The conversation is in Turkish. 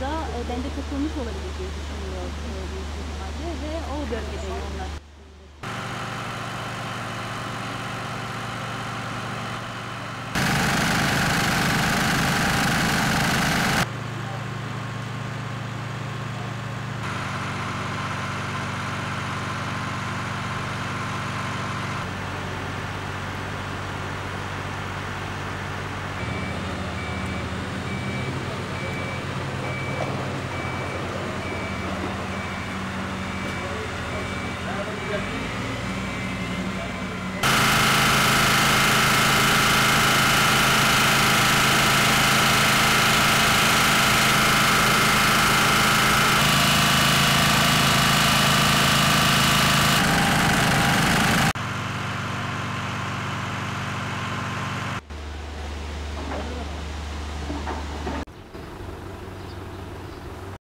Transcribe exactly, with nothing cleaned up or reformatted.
da bende takılmış olabileceği düşünülüyor büyük ihtimalle ve o bölgede yoğunlaştı.